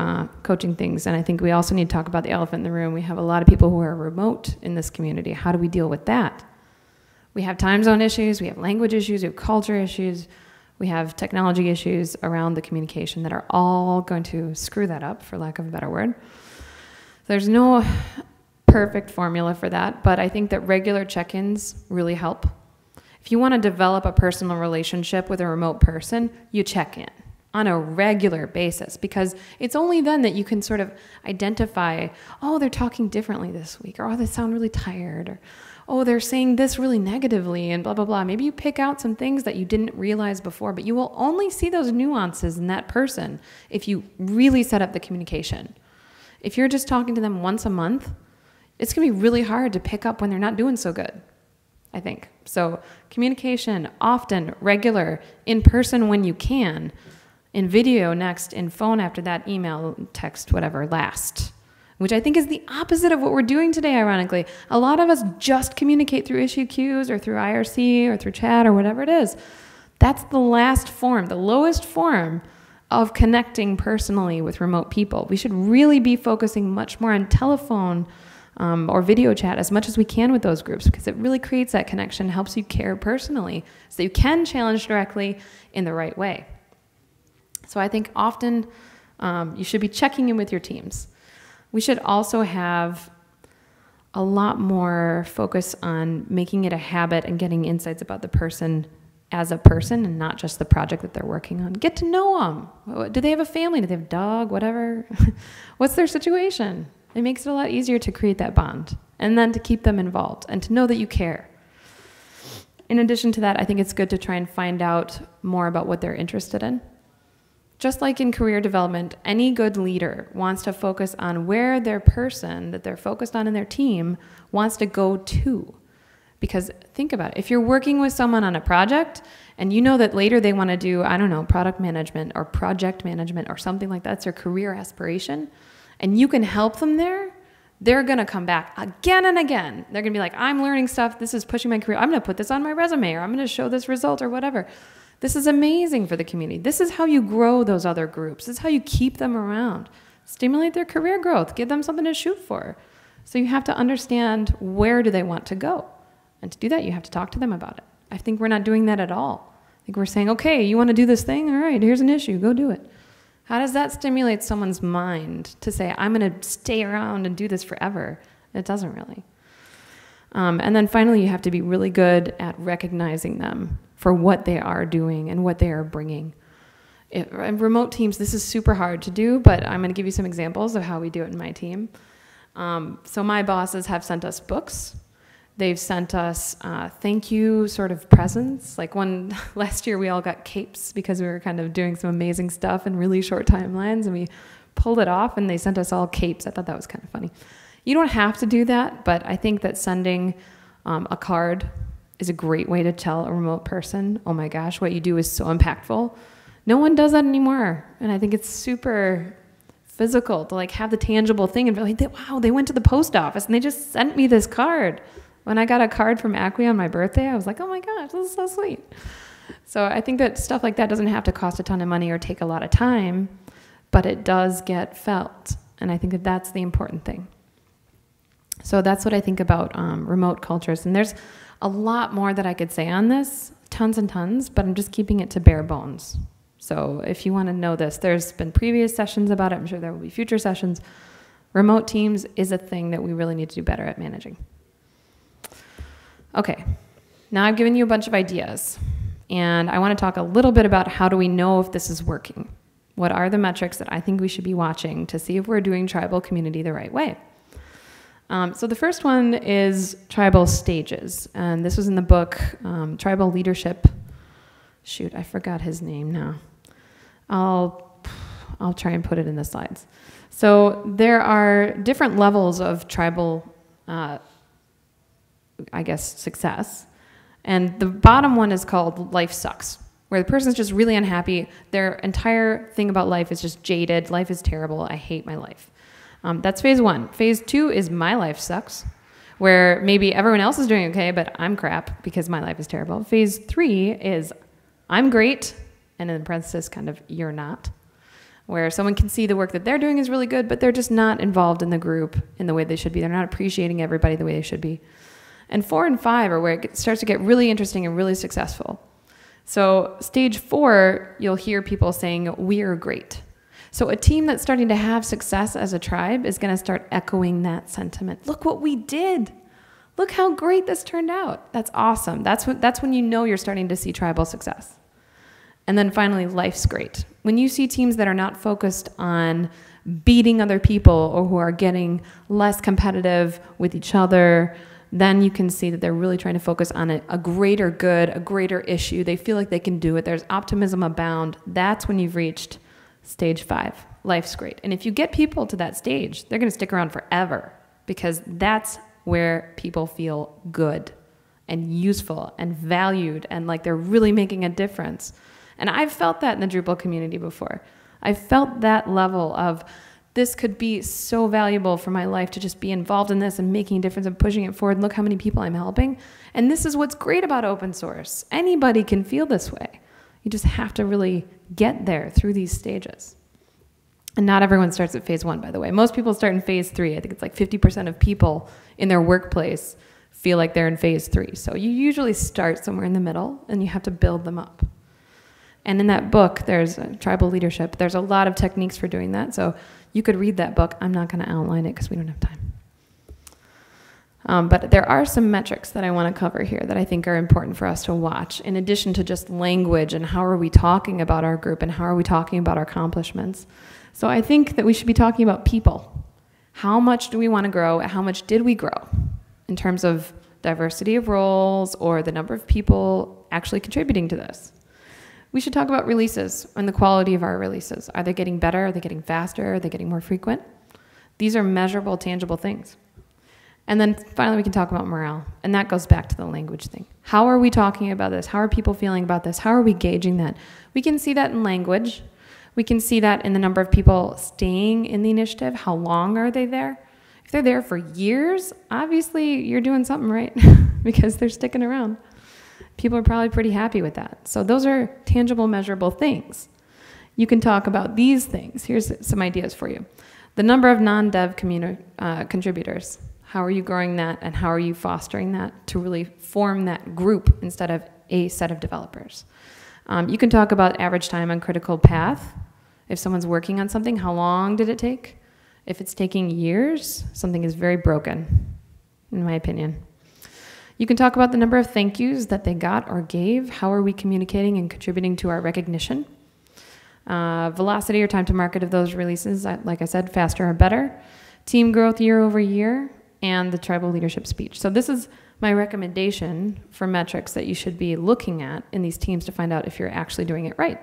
coaching things. And I think we also need to talk about the elephant in the room. We have a lot of people who are remote in this community. How do we deal with that? We have time zone issues. We have language issues. We have culture issues. We have technology issues around the communication that are all going to screw that up, for lack of a better word. There's no perfect formula for that, but I think that regular check-ins really help. If you want to develop a personal relationship with a remote person, you check in on a regular basis, because it's only then that you can sort of identify, oh, they're talking differently this week, or oh, they sound really tired, or oh, they're saying this really negatively and blah, blah, blah. Maybe you pick out some things that you didn't realize before, but you will only see those nuances in that person if you really set up the communication. If you're just talking to them once a month, it's gonna be really hard to pick up when they're not doing so good, I think. So communication, often, regular, in person when you can, in video next, in phone after that, email, text, whatever, last. Which I think is the opposite of what we're doing today, ironically. A lot of us just communicate through issue queues or through IRC or through chat or whatever it is. That's the last form, the lowest form of connecting personally with remote people. We should really be focusing much more on telephone or video chat as much as we can with those groups, because it really creates that connection, helps you care personally so that you can challenge directly in the right way. So I think often you should be checking in with your teams. We should also have a lot more focus on making it a habit and getting insights about the person as a person and not just the project that they're working on. Get to know them. Do they have a family? Do they have a dog? Whatever. What's their situation? It makes it a lot easier to create that bond and then to keep them involved and to know that you care. In addition to that, I think it's good to try and find out more about what they're interested in. Just like in career development, any good leader wants to focus on where their person that they're focused on in their team wants to go to. Because think about it, if you're working with someone on a project and you know that later they want to do, I don't know, product management or project management or something like that, that's their career aspiration, and you can help them there, they're going to come back again and again. They're going to be like, I'm learning stuff, this is pushing my career, I'm going to put this on my resume, or I'm going to show this result or whatever. This is amazing for the community. This is how you grow those other groups. This is how you keep them around. Stimulate their career growth. Give them something to shoot for. So you have to understand, where do they want to go? And to do that, you have to talk to them about it. I think we're not doing that at all. I think we're saying, okay, you want to do this thing? All right, here's an issue. Go do it. How does that stimulate someone's mind to say, I'm going to stay around and do this forever? It doesn't really. And then finally, you have to be really good at recognizing them for what they are doing and what they are bringing. In remote teams, this is super hard to do, but I'm gonna give you some examples of how we do it in my team. So my bosses have sent us books. They've sent us thank you sort of presents. Like one, last year we all got capes because we were kind of doing some amazing stuff in really short timelines, and we pulled it off and they sent us all capes. I thought that was kind of funny. You don't have to do that, but I think that sending a card is a great way to tell a remote person, oh my gosh, what you do is so impactful. No one does that anymore. And I think it's super physical to like have the tangible thing and be like, wow, they went to the post office and they just sent me this card. When I got a card from Acquia on my birthday, I was like, oh my gosh, this is so sweet. So I think that stuff like that doesn't have to cost a ton of money or take a lot of time, but it does get felt. And I think that that's the important thing. So that's what I think about remote cultures. And there's a lot more that I could say on this, tons and tons, but I'm just keeping it to bare bones. So if you want to know this, there's been previous sessions about it. I'm sure there will be future sessions. Remote teams is a thing that we really need to do better at managing. Okay, now I've given you a bunch of ideas, and I want to talk a little bit about how do we know if this is working? What are the metrics that I think we should be watching to see if we're doing tribal community the right way? So the first one is tribal stages, and this was in the book Tribal Leadership. Shoot, I forgot his name now. I'll try and put it in the slides. So there are different levels of tribal, I guess, success. And the bottom one is called life sucks, where the person's just really unhappy. Their entire thing about life is just jaded. Life is terrible. I hate my life. That's phase one. Phase two is my life sucks, where maybe everyone else is doing okay, but I'm crap because my life is terrible. Phase three is I'm great, and in parentheses, kind of you're not, where someone can see the work that they're doing is really good, but they're just not involved in the group in the way they should be. They're not appreciating everybody the way they should be. And four and five are where it starts to get really interesting and really successful. So stage four, you'll hear people saying, we're great. So a team that's starting to have success as a tribe is going to start echoing that sentiment. Look what we did. Look how great this turned out. That's awesome. That's when you know you're starting to see tribal success. And then finally, life's great. When you see teams that are not focused on beating other people or who are getting less competitive with each other, then you can see that they're really trying to focus on a greater good, a greater issue. They feel like they can do it. There's optimism abound. That's when you've reached stage five. Life's great. And if you get people to that stage, they're going to stick around forever because that's where people feel good and useful and valued and like they're really making a difference. And I've felt that in the Drupal community before. I felt that level of, this could be so valuable for my life to just be involved in this and making a difference and pushing it forward. And look how many people I'm helping. And this is what's great about open source. Anybody can feel this way. You just have to really get there through these stages. And not everyone starts at phase one, by the way. Most people start in phase three. I think it's like 50% of people in their workplace feel like they're in phase three. So you usually start somewhere in the middle and you have to build them up. And in that book, there's Tribal Leadership. There's a lot of techniques for doing that. So you could read that book. I'm not going to outline it because we don't have time. But there are some metrics that I want to cover here that I think are important for us to watch, in addition to just language and how are we talking about our group and how are we talking about our accomplishments. So I think that we should be talking about people. How much do we want to grow? How much did we grow in terms of diversity of roles or the number of people actually contributing to this? We should talk about releases and the quality of our releases. Are they getting better? Are they getting faster? Are they getting more frequent? These are measurable, tangible things. And then finally, we can talk about morale. And that goes back to the language thing. How are we talking about this? How are people feeling about this? How are we gauging that? We can see that in language. We can see that in the number of people staying in the initiative. How long are they there? If they're there for years, obviously you're doing something right because they're sticking around. People are probably pretty happy with that. So those are tangible, measurable things. You can talk about these things. Here's some ideas for you. The number of non-dev contributors. How are you growing that, and how are you fostering that to really form that group instead of a set of developers? You can talk about average time on critical path. If someone's working on something, how long did it take? If it's taking years, something is very broken, in my opinion. You can talk about the number of thank yous that they got or gave. How are we communicating and contributing to our recognition? Velocity or time to market of those releases, like I said, faster or better. Team growth year over year, and the tribal leadership speech. So this is my recommendation for metrics that you should be looking at in these teams to find out if you're actually doing it right.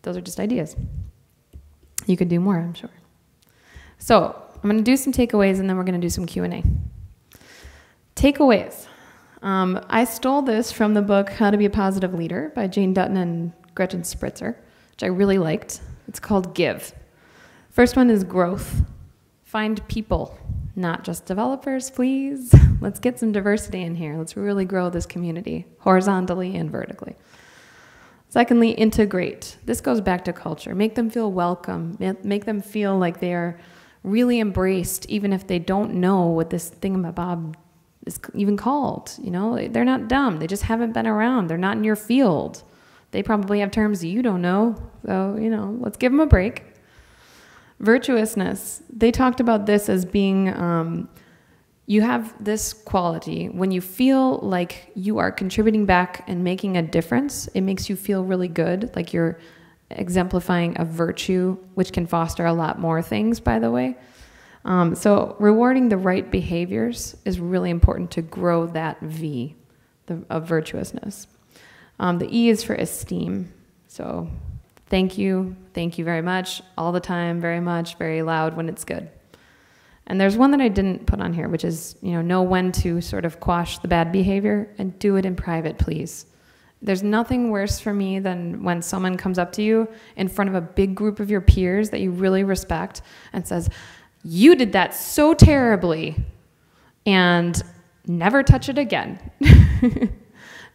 Those are just ideas. You could do more, I'm sure. So I'm going to do some takeaways, and then we're going to do some Q&A. Takeaways. I stole this from the book How to Be a Positive Leader by Jane Dutton and Gretchen Spritzer, which I really liked. It's called Give. First one is growth. Find people, not just developers, please. Let's get some diversity in here. Let's really grow this community horizontally and vertically. Secondly, integrate. This goes back to culture. Make them feel welcome. Make them feel like they are really embraced, even if they don't know what this thingamabob is even called. You know, they're not dumb. They just haven't been around. They're not in your field. They probably have terms you don't know. So, you know, let's give them a break. Virtuousness. They talked about this as being, you have this quality. When you feel like you are contributing back and making a difference, it makes you feel really good, like you're exemplifying a virtue, which can foster a lot more things, by the way. So rewarding the right behaviors is really important to grow that V of virtuousness. The E is for esteem. So thank you very much, all the time, very much, very loud when it's good. And there's one that I didn't put on here, which is, you know when to sort of quash the bad behavior and do it in private, please. There's nothing worse for me than when someone comes up to you in front of a big group of your peers that you really respect and says, "You did that so terribly, and never touch it again."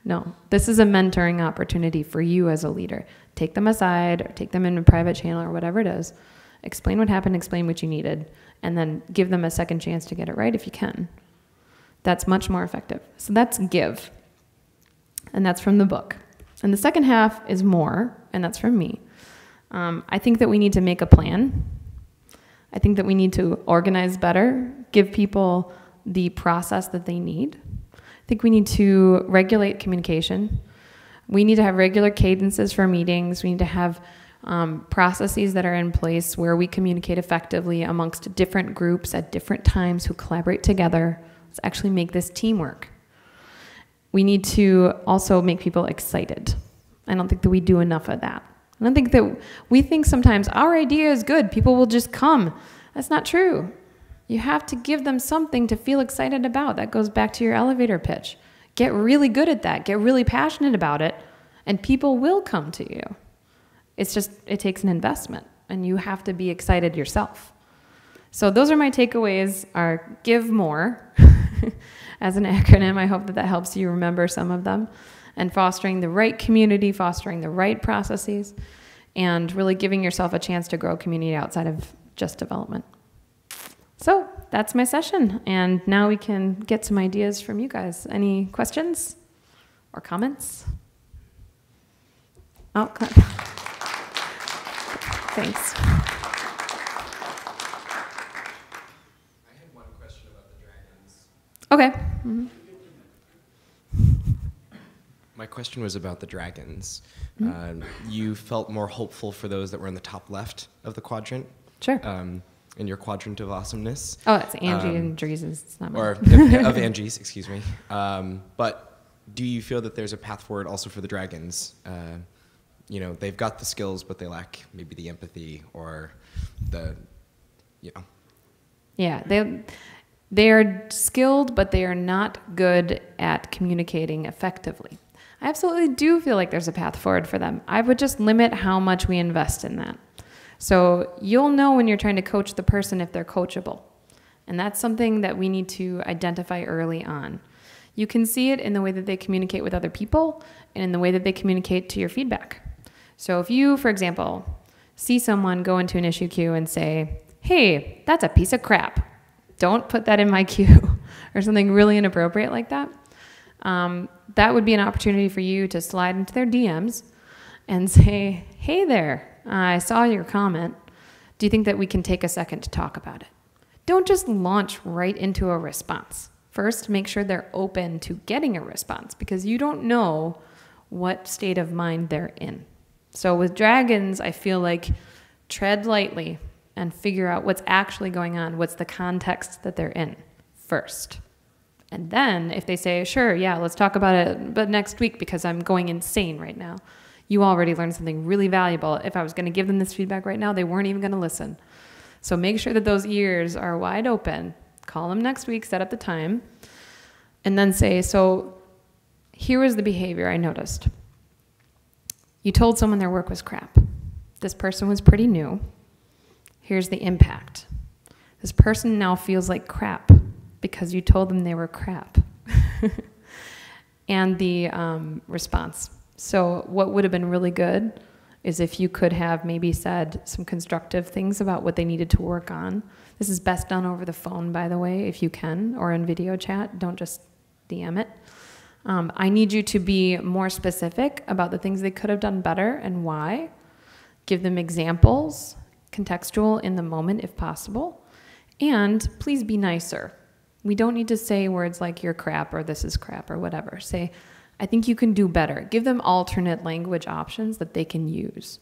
No, this is a mentoring opportunity for you as a leader. Take them aside, or take them in a private channel, or whatever it is. Explain what happened, explain what you needed, and then give them a second chance to get it right if you can. That's much more effective. So that's give, and that's from the book. And the second half is more, and that's from me. I think that we need to make a plan. I think that we need to organize better, give people the process that they need. I think we need to regulate communication. We need to have regular cadences for meetings. We need to have processes that are in place where we communicate effectively amongst different groups at different times who collaborate together. Let's actually make this teamwork. We need to also make people excited. I don't think that we do enough of that. I don't think that we think sometimes our idea is good, people will just come. That's not true. You have to give them something to feel excited about. That goes back to your elevator pitch. Get really good at that. Get really passionate about it, and people will come to you. It's just, it takes an investment, and you have to be excited yourself. So those are my takeaways, are give more as an acronym. I hope that that helps you remember some of them. And fostering the right community, fostering the right processes, and really giving yourself a chance to grow community outside of just development. So that's my session, and now we can get some ideas from you guys. Any questions or comments? Oh, thanks. I had one question about the dragons. Okay. My question was about the dragons. You felt more hopeful for those that were in the top left of the quadrant. Sure. In your quadrant of awesomeness. Oh, it's Angie and Dreese's. It's not mine. Or of Angie's, excuse me. But do you feel that there's a path forward also for the dragons? You know, they've got the skills, but they lack maybe the empathy or the, you know. Yeah, they are skilled, but they are not good at communicating effectively. I absolutely do feel like there's a path forward for them. I would just limit how much we invest in that. So you'll know when you're trying to coach the person if they're coachable. And that's something that we need to identify early on. You can see it in the way that they communicate with other people and in the way that they communicate to your feedback. So if you, for example, see someone go into an issue queue and say, "Hey, that's a piece of crap. Don't put that in my queue," or something really inappropriate like that, that would be an opportunity for you to slide into their DMs and say, "Hey there. I saw your comment. Do you think that we can take a second to talk about it?" Don't just launch right into a response. First, make sure they're open to getting a response, because you don't know what state of mind they're in. So with dragons, I feel like tread lightly and figure out what's actually going on, what's the context that they're in first. And then if they say, "Sure, yeah, let's talk about it, but next week because I'm going insane right now," you already learned something really valuable. If I was going to give them this feedback right now, they weren't even going to listen. So make sure that those ears are wide open. Call them next week, set up the time, and then say, "So here was the behavior I noticed. You told someone their work was crap. This person was pretty new. Here's the impact. This person now feels like crap because you told them they were crap. And the response. So what would have been really good is if you could have maybe said some constructive things about what they needed to work on. This is best done over the phone, by the way, if you can, or in video chat. Don't just DM it. I need you to be more specific about the things they could have done better and why. Give them examples, contextual in the moment if possible. And please be nicer. We don't need to say words like you're crap or this is crap or whatever. Say, I think you can do better. Give them alternate language options that they can use.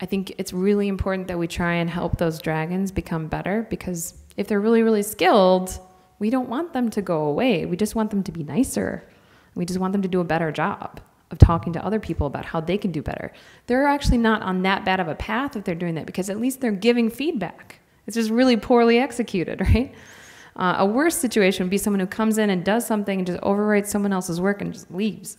I think it's really important that we try and help those dragons become better, because if they're really, really skilled, we don't want them to go away. We just want them to be nicer. We just want them to do a better job of talking to other people about how they can do better. They're actually not on that bad of a path if they're doing that, because at least they're giving feedback. It's just really poorly executed, right? A worse situation would be someone who comes in and does something and just overwrites someone else's work and just leaves.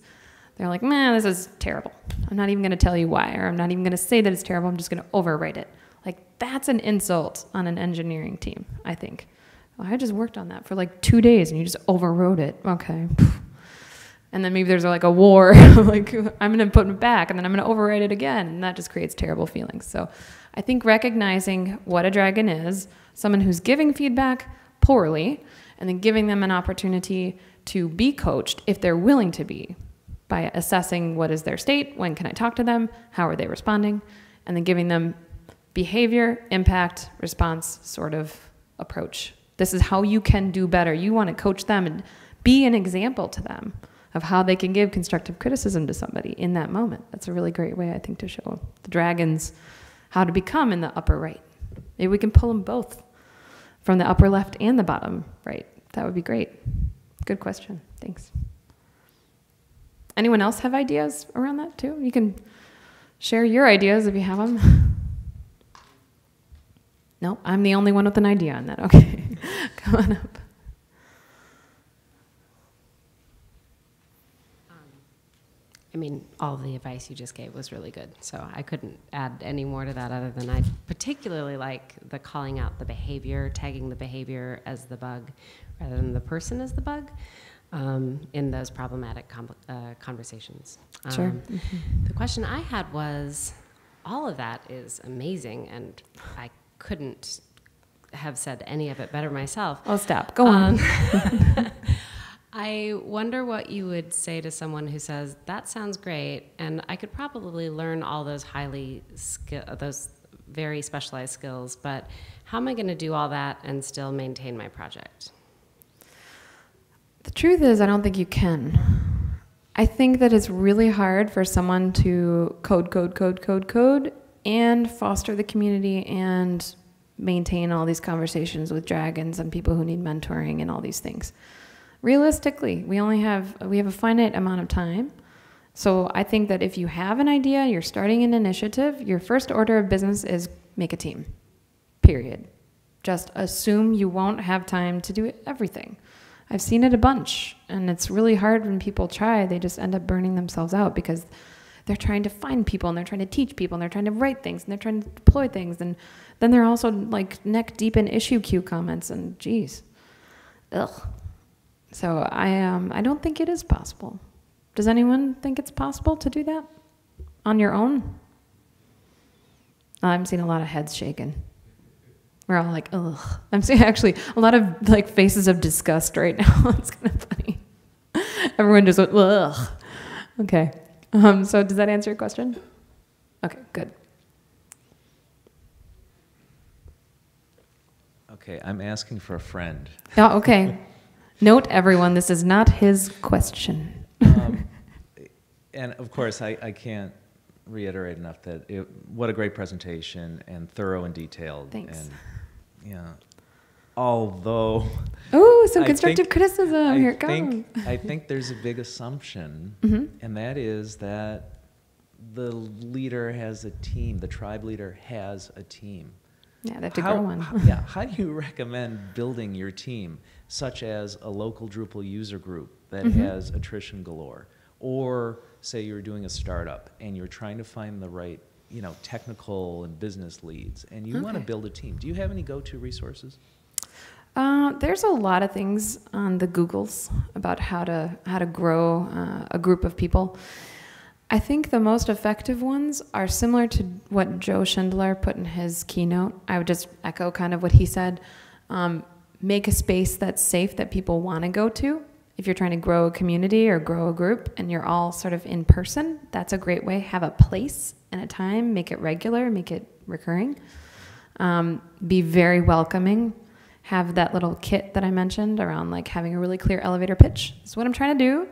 They're like, man, this is terrible. I'm not even going to tell you why, or I'm not even going to say that it's terrible. I'm just going to overwrite it. Like, that's an insult on an engineering team, I think. Well, I just worked on that for like 2 days and you just overwrote it. Okay. And then maybe there's like a war, like I'm gonna put it back and then I'm gonna overwrite it again. And that just creates terrible feelings. So I think recognizing what a dragon is, someone who's giving feedback poorly, and then giving them an opportunity to be coached if they're willing to be, by assessing what is their state, when can I talk to them, how are they responding, and then giving them behavior, impact, response sort of approach. This is how you can do better. You wanna coach them and be an example to them of how they can give constructive criticism to somebody in that moment. That's a really great way, I think, to show the dragons how to become in the upper right. Maybe we can pull them both from the upper left and the bottom right. That would be great. Good question. Thanks. Anyone else have ideas around that, too? You can share your ideas if you have them. No, I'm the only one with an idea on that. Okay, come on up. I mean, all the advice you just gave was really good, so I couldn't add any more to that other than I particularly like the calling out the behavior, tagging the behavior as the bug rather than the person as the bug in those problematic conversations. Sure. The question I had was, all of that is amazing, and I couldn't have said any of it better myself. Oh, stop. Go on. I wonder what you would say to someone who says, that sounds great, and I could probably learn all those very specialized skills, but how am I going to do all that and still maintain my project? The truth is, I don't think you can. I think that it's really hard for someone to code, and foster the community and maintain all these conversations with dragons and people who need mentoring and all these things. Realistically, we have a finite amount of time. So I think that if you have an idea, you're starting an initiative, your first order of business is make a team, period. Just assume you won't have time to do everything. I've seen it a bunch, and it's really hard when people try. They just end up burning themselves out because they're trying to find people, and they're trying to teach people, and they're trying to write things, and they're trying to deploy things, and then they're also like neck deep in issue queue comments, and geez, ugh. So I don't think it is possible. Does anyone think it's possible to do that on your own? I'm seeing a lot of heads shaking. We're all like, ugh. I'm seeing actually a lot of like faces of disgust right now. It's kind of funny. Everyone just went, ugh. Okay. So does that answer your question? Okay, good. Okay, I'm asking for a friend. Oh, okay. Note, everyone, this is not his question. And of course, I can't reiterate enough that what a great presentation, and thorough and detailed. Thanks. And, yeah. Although... Ooh, some constructive criticism. Here it comes. I think there's a big assumption, and that is that the leader has a team, the tribe leader has a team. Yeah, they have to grow one. Yeah, how do you recommend building your team, such as a local Drupal user group that has attrition galore, or say you're doing a startup and you're trying to find the right, technical and business leads, and you want to build a team? Do you have any go-to resources? There's a lot of things on the Googles about how to grow a group of people. I think the most effective ones are similar to what Joe Schindler put in his keynote. I would just echo kind of what he said. Make a space that's safe that people want to go to. If you're trying to grow a community or grow a group and you're all sort of in person, that's a great way. Have a place and a time, make it regular, make it recurring. Be very welcoming. Have that little kit that I mentioned around like having a really clear elevator pitch. This is what I'm trying to do.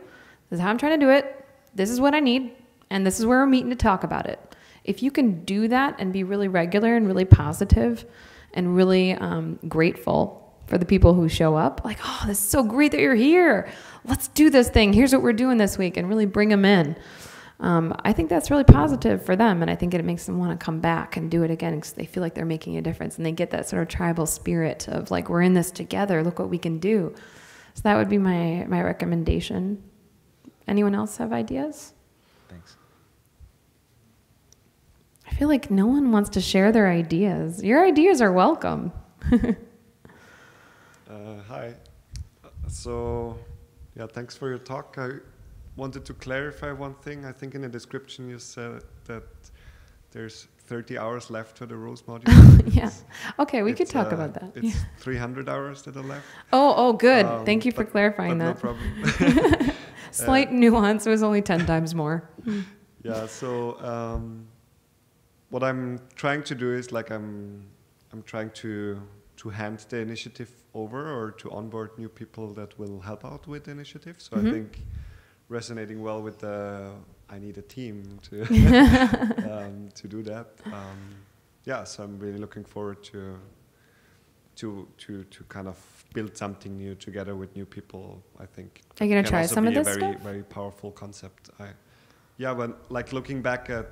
This is how I'm trying to do it. This is what I need. And this is where we're meeting to talk about it. If you can do that and be really regular and really positive and really grateful for the people who show up, like, oh, this is so great that you're here. Let's do this thing. Here's what we're doing this week, and really bring them in. I think that's really positive for them, and I think it makes them want to come back and do it again because they feel like they're making a difference, and they get that sort of tribal spirit of like, we're in this together. Look what we can do. So that would be my recommendation. Anyone else have ideas? Thanks. I feel like no one wants to share their ideas. Your ideas are welcome. Hi. So, yeah, thanks for your talk. I wanted to clarify one thing. I think in the description you said that there's 30 hours left for the Rose module. Yeah. Okay, we could talk about that. It's 300 hours that are left. Oh, good. Thank you for clarifying that. No problem. Slight nuance. It was only 10 times more. Yeah, so what I'm trying to do is like I'm trying to hand the initiative over or to onboard new people that will help out with the initiative. So I think resonating well with the, I need a team to, to do that. Yeah, so I'm really looking forward to kind of build something new together with new people, I think. Are you going to try some of this stuff? It can also be a very, very powerful concept. Yeah, but like looking back at,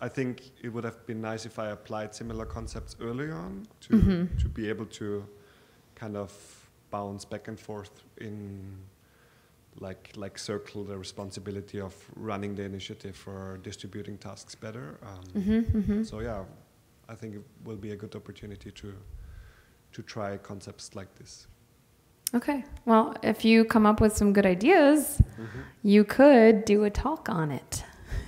I think it would have been nice if I applied similar concepts early on to be able to kind of bounce back and forth in like circle the responsibility of running the initiative or distributing tasks better. So yeah, I think it will be a good opportunity to try concepts like this. Okay, well, if you come up with some good ideas, you could do a talk on it.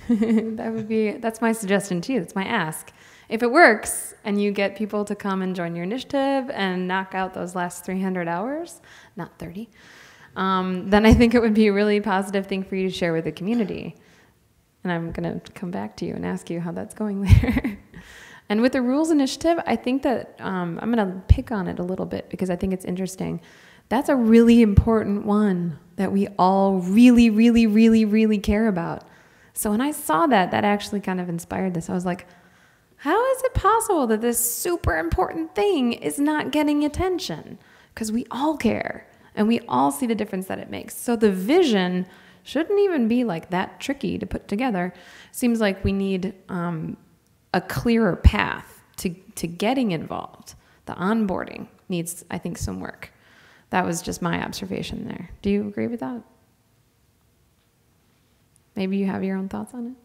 That's my suggestion to you, that's my ask. If it works and you get people to come and join your initiative and knock out those last 300 hours, not 30, then I think it would be a really positive thing for you to share with the community. And I'm gonna come back to you and ask you how that's going there. And with the rules initiative, I think that I'm gonna pick on it a little bit because I think it's interesting. That's a really important one that we all really, really, really, really care about. So when I saw that, that actually kind of inspired this. I was like, how is it possible that this super important thing is not getting attention? Because we all care and we all see the difference that it makes. So the vision shouldn't even be like that tricky to put together. Seems like we need a clearer path to getting involved. The onboarding needs, I think, some work. That was just my observation there. Do you agree with that? Maybe you have your own thoughts on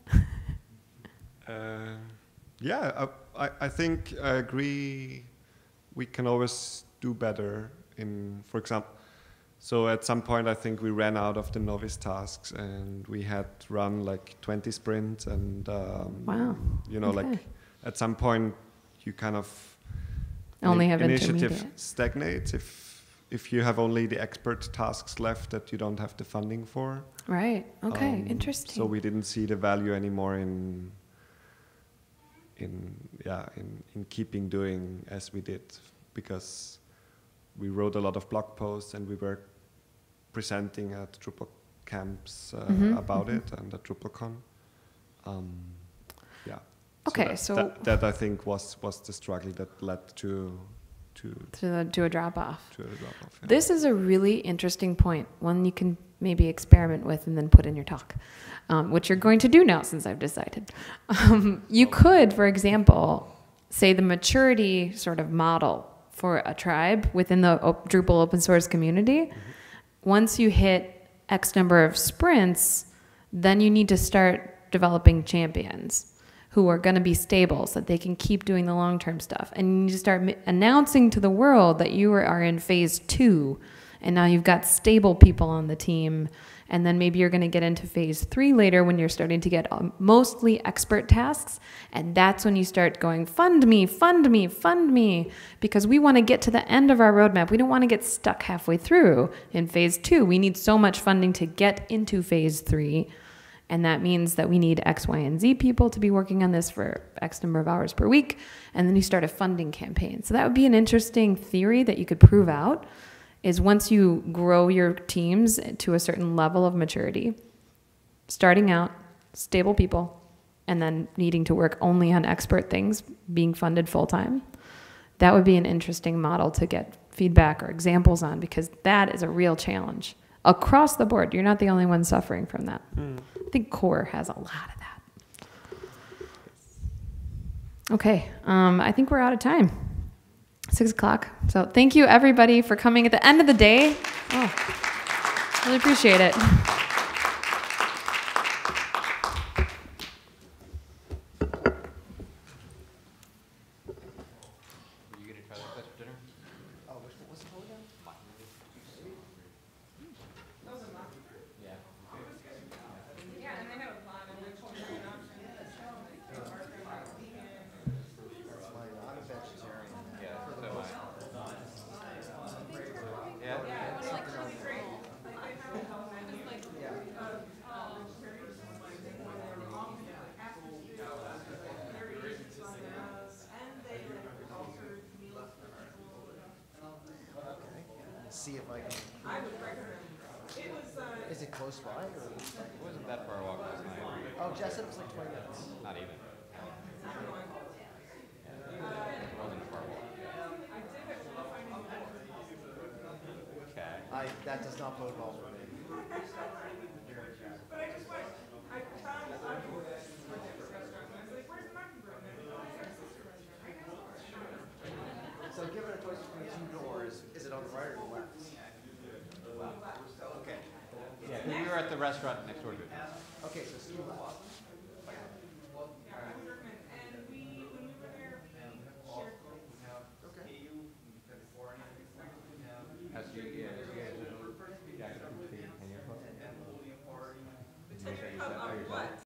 it. Yeah, I think I agree. We can always do better in, for example, so at some point I think we ran out of the novice tasks and we had run like 20 sprints and, wow. You know, okay. Like at some point you kind of, only have initiative stagnates if you have only the expert tasks left that you don't have the funding for. Right, okay, interesting. So we didn't see the value anymore in keeping doing as we did, because we wrote a lot of blog posts and we were presenting at Drupal camps about it and at DrupalCon. Yeah. Okay, so that I think was the struggle that led to a drop-off. Yeah. This is a really interesting point, one you can maybe experiment with and then put in your talk, which you're going to do now since I've decided. You could, for example, say the maturity sort of model for a tribe within the Drupal open source community. Once you hit X number of sprints, then you need to start developing champions. who are going to be stable so that they can keep doing the long-term stuff. And you start announcing to the world that you are in phase 2, and now you've got stable people on the team. And then maybe you're going to get into phase 3 later when you're starting to get mostly expert tasks. And that's when you start going, fund me, fund me, fund me, because we want to get to the end of our roadmap. We don't want to get stuck halfway through in phase 2. We need so much funding to get into phase 3. And that means that we need X, Y, and Z people to be working on this for X number of hours per week. And then you start a funding campaign. So that would be an interesting theory that you could prove out, is once you grow your teams to a certain level of maturity, starting out, stable people, and then needing to work only on expert things, being funded full-time, that would be an interesting model to get feedback or examples on, because that is a real challenge. Across the board, you're not the only one suffering from that. Mm. I think core has a lot of that. Okay, I think we're out of time. 6 o'clock. So thank you everybody for coming at the end of the day. Oh, really appreciate it. Restaurant next door to it. Okay, so still left. And when we were there, we shared plates. Okay. Yeah.